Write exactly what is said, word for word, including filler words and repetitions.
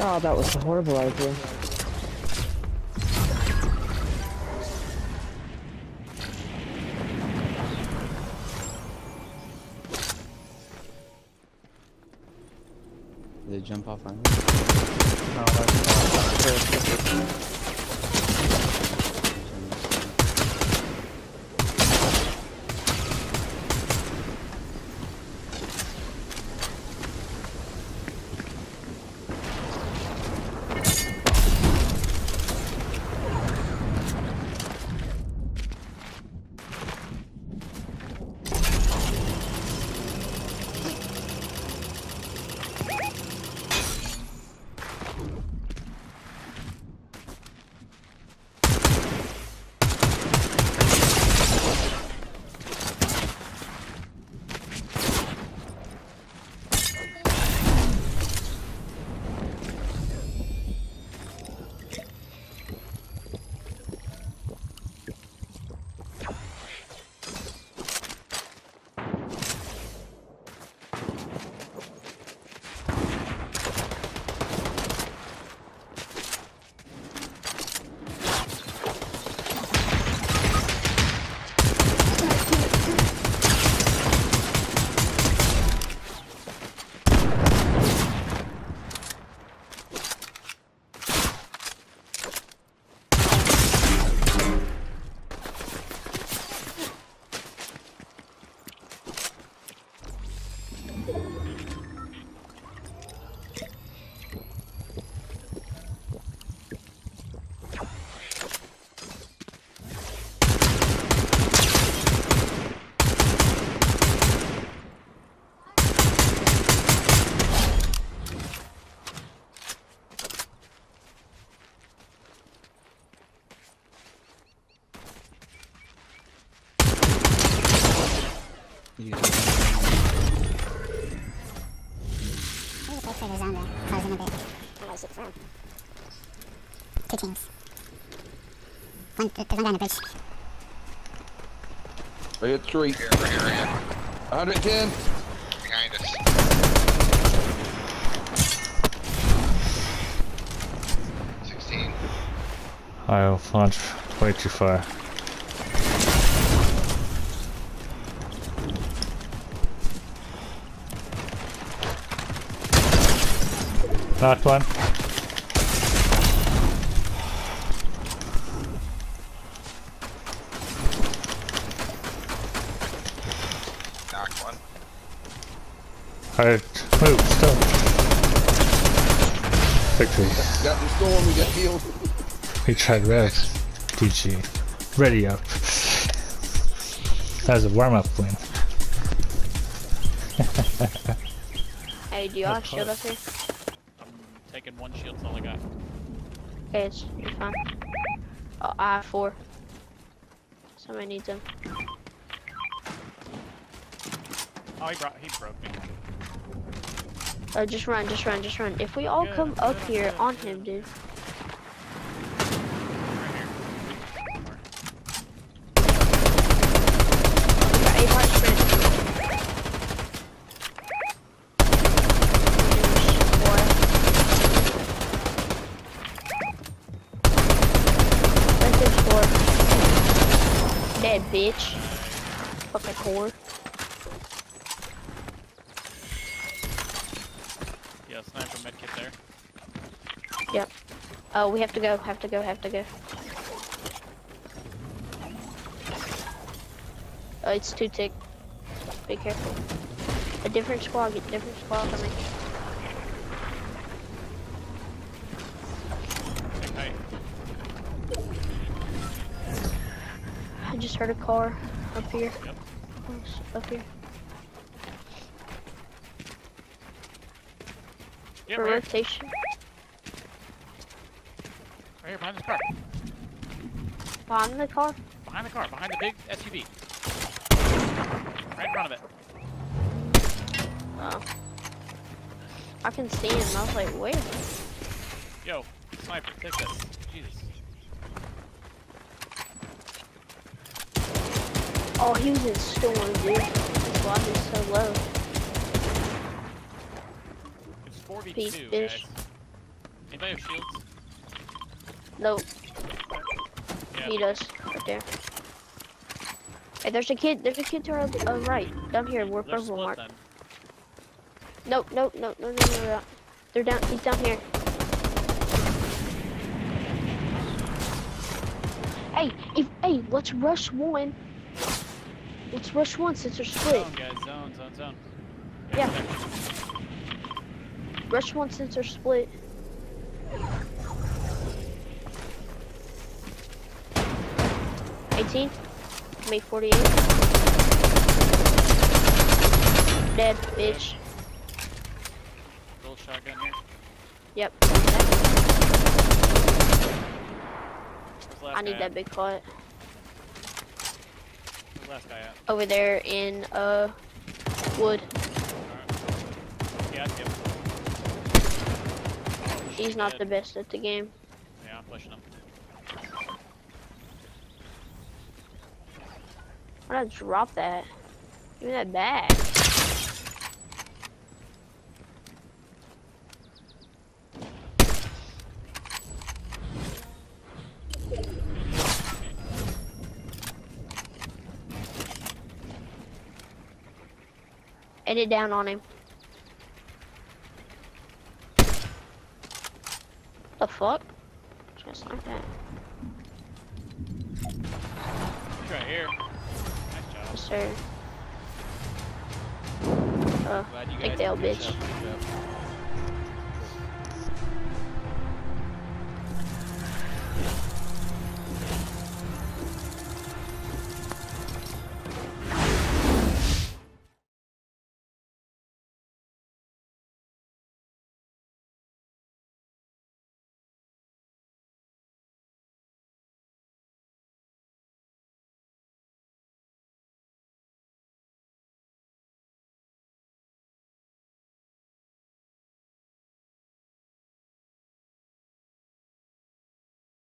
Oh, that was a horrible idea. Did they jump off on me? No, that's not. Yeah. Hey, the X-Raiders on there. I was in a bit. Where did I shoot from? Two teams. One, there's one guy on the bridge. I hit three. Here, here, here. one ten. Behind us. sixteen. I'll launch way too far. Knocked one. Knocked one. Alright, move, still. Victory. Got the storm, we got healed. We tried red. D G. Ready up. That was a warm-up win. Hey, do you all shield up here? Taking one shield's all I got. Okay, it's you're fine. Oh, I have four. Somebody needs him. Oh, he brought, he broke me. Oh, just run, just run, just run. If we all good, come good, up good, here good. on him, dude. Dead bitch. Fucking whore. Yeah, sniper medkit there. Yep. Oh, we have to go, have to go, have to go. Oh, it's too thick. Be careful. A different squad, get different squad coming. I just heard a car up here. Yep. Up here. Yep, for rotation. Right here, behind this car. Behind the car? Behind the car, behind the big S U V. Right in front of it. Oh. I can see him, I was like, wait. Yo, sniper, take this. Jesus. Oh, he was in storm, dude. His block is so low. It's four v two, guys. Anybody have shields? No. Yeah. He does. Right there. Hey, there's a kid. There's a kid to our uh, right. Down here. We're purple mark. Nope, nope, nope, no, no, no, no. They're down. He's down here. Hey, if hey, let's rush one. Let's rush one since they're split. Zone, guys. Zone, zone, zone. Yeah. yeah. Rush one since they're split. eighteen. Make forty-eight. Dead, bitch. Little shotgun here. Yep. I need that big fight. Where's the last guy at? Over there in uh wood. Alright. Yeah, I skip. He's not the best at the game. Yeah, I'm pushing him. Why did I drop that? Give me that bag. It down on him. The fuck? Just like that. Right here. Nice job. Yes, sir. Uh, take the L, bitch.